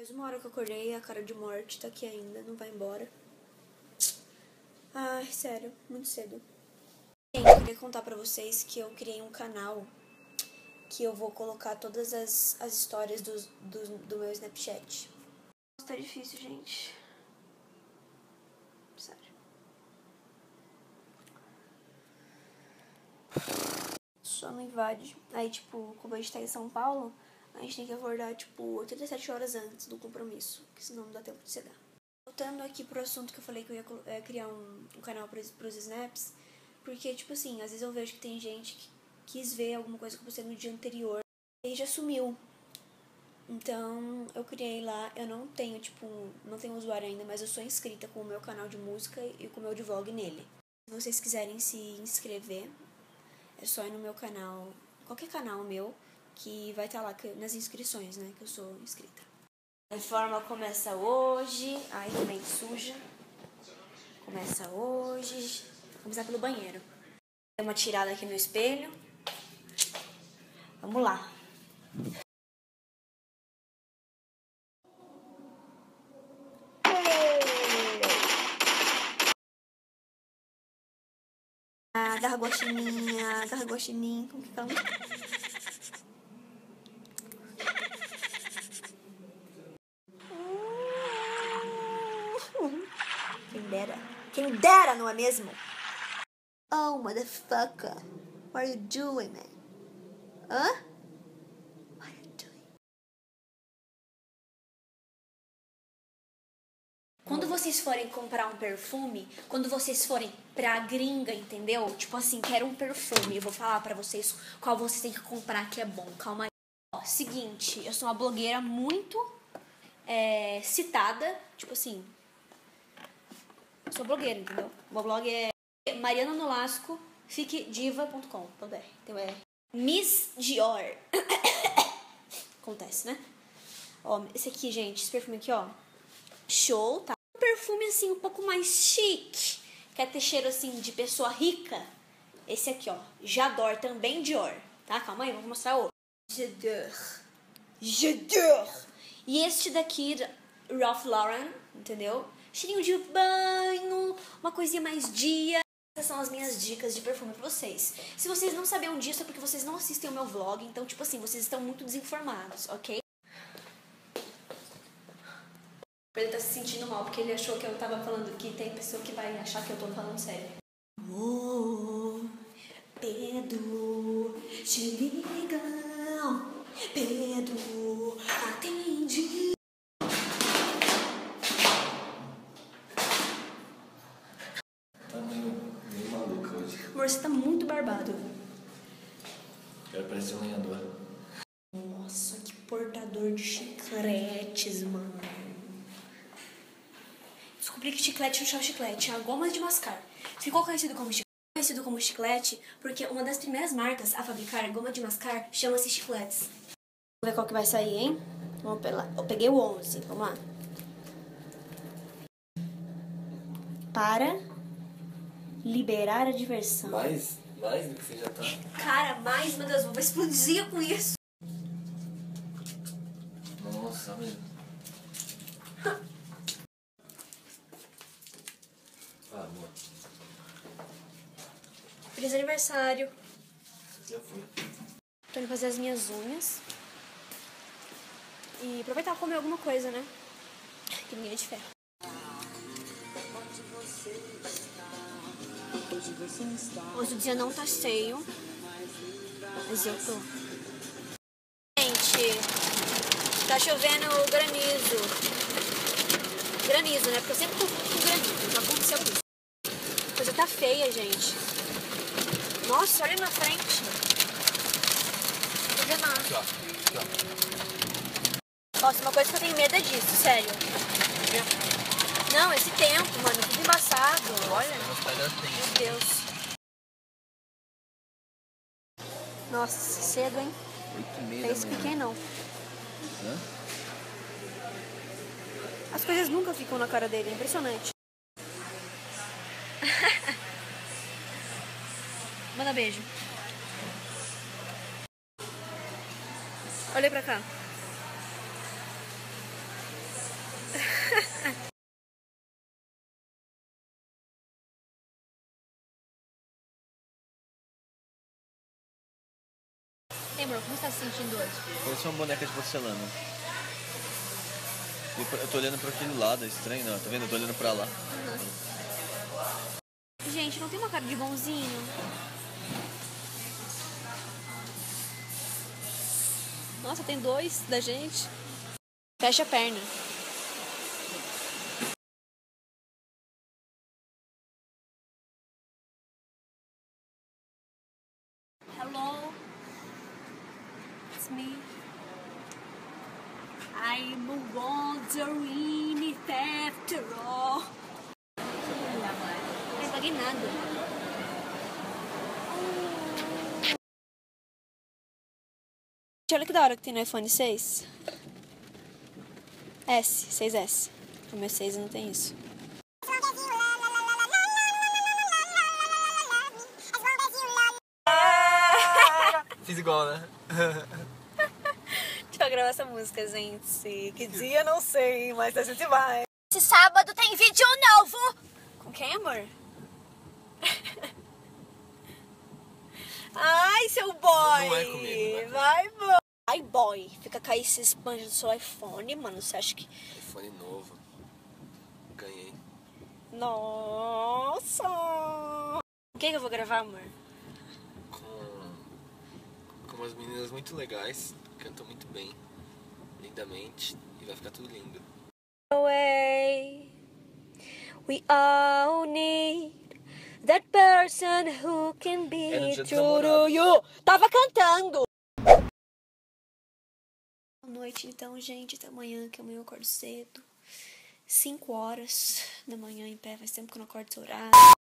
Faz uma hora que eu acordei, a cara de morte tá aqui ainda, não vai embora. Ai, sério, muito cedo. Gente, eu queria contar pra vocês que eu criei um canal que eu vou colocar todas as histórias do meu Snapchat. Nossa, tá difícil, gente. Sério. Só não invade. Aí, tipo, como a gente tá em São Paulo, a gente tem que acordar, tipo, 87 horas antes do compromisso, porque senão não dá tempo de chegar. Voltando aqui pro assunto que eu falei que eu ia criar um canal pros Snaps, porque, tipo assim, às vezes eu vejo que tem gente que quis ver alguma coisa que eu postei no dia anterior e já sumiu. Então, eu criei lá, eu não tenho, tipo, não tenho usuário ainda, mas eu sou inscrita com o meu canal de música e com o meu de vlog nele. Se vocês quiserem se inscrever, é só ir no meu canal, qualquer canal meu, que vai estar lá nas inscrições, né, que eu sou inscrita. A reforma começa hoje, aí também suja. Começa hoje, vou começar pelo banheiro. Dei uma tirada aqui no espelho. Vamos lá. Ah, garra guaxinim, como que tá? Quem dera, não é mesmo? Oh, motherfucker. What are you doing, man? Hã? What are you doing? Quando vocês forem comprar um perfume, quando vocês forem pra gringa, entendeu? Tipo assim, quero um perfume. Eu vou falar pra vocês qual vocês têm que comprar que é bom. Calma aí. Ó, seguinte, eu sou uma blogueira muito citada. Tipo assim... Sou blogueira, entendeu? Meu blog é mariananolascofikdiva.com.br. Então é Miss Dior. Acontece, né? Ó, esse aqui, gente, esse perfume aqui, ó. Show, tá? Um perfume, assim, um pouco mais chique. Quer ter cheiro, assim, de pessoa rica? Esse aqui, ó. J'adore, também Dior. Tá? Calma aí, vou mostrar outro. J'adore. E este daqui, Ralph Lauren, entendeu? Cheirinho de banho, uma coisinha mais dia. Essas são as minhas dicas de perfume pra vocês. Se vocês não sabiam disso é porque vocês não assistem o meu vlog. Então, tipo assim, vocês estão muito desinformados, ok? Ele tá se sentindo mal porque ele achou que eu tava falando que tem pessoa que vai achar que eu tô falando sério. Amor, Pedro, te ligam, Pedro, atende. Você tá muito barbado. Quero parecer um lenhador. Nossa, que portador de chicletes, mano. Descobri que chiclete não chama chiclete, é gomas de mascar. Ficou conhecido como chiclete porque uma das primeiras marcas a fabricar goma de mascar chama-se chicletes. Vamos ver qual que vai sair, hein? Vamos pela... Eu peguei o 11, vamos lá. Para... liberar a diversão. Mais do que você já tá. Cara, mais, meu Deus, vou explodir com isso. Nossa, mesmo. Ah, amor. Feliz aniversário. Já foi. Tô indo fazer as minhas unhas. E aproveitar pra comer alguma coisa, né? Que minha é de ferro. Onde você está? Hoje o dia não tá cheio, mas eu tô. Gente, tá chovendo granizo. Granizo, né? Porque eu sempre confundo com granizo, já aconteceu isso. A coisa tá feia, gente. Nossa, olha na frente. Não vê nada. Nossa, uma coisa que eu tenho medo é disso, sério. Não, esse tempo, mano, tudo embaçado. Olha. Meu Deus. Nossa, cedo, hein? 8h30. Fez pequeno, não. Hã? As coisas nunca ficam na cara dele, é impressionante. Manda beijo. Olha pra cá. você tá se sentindo hoje? Eu sou uma boneca de porcelana. Eu tô olhando pra aquele lado, é estranho, não? Tá vendo? Eu tô olhando pra lá. Uhum. Gente, não tem uma cara de bonzinho? Nossa, tem dois da gente. Fecha a perna. Hello, it's me. I'm wondering if after all. Não paguei nada. Olha que da hora que tem no iPhone 6S, 6S. O meu 6 não tem isso. Fiz igual, né? Deixa eu gravar essa música, gente. Que dia, não sei, mas a gente vai. Esse sábado tem vídeo novo. Com quem, amor? Ai, seu boy. Não é comigo. Vai, boy. Ai, boy, fica caindo esse esponja do seu iPhone, mano, você acha que... iPhone novo. Ganhei. Nossa! O que eu vou gravar, amor? Com umas meninas muito legais, cantam muito bem, lindamente, e vai ficar tudo lindo. Away, we all need that person who can be true to you. Tava cantando! Noite, então, gente, até amanhã, que amanhã eu acordo cedo, 5 horas da manhã em pé, faz tempo que eu não acordo esse horário.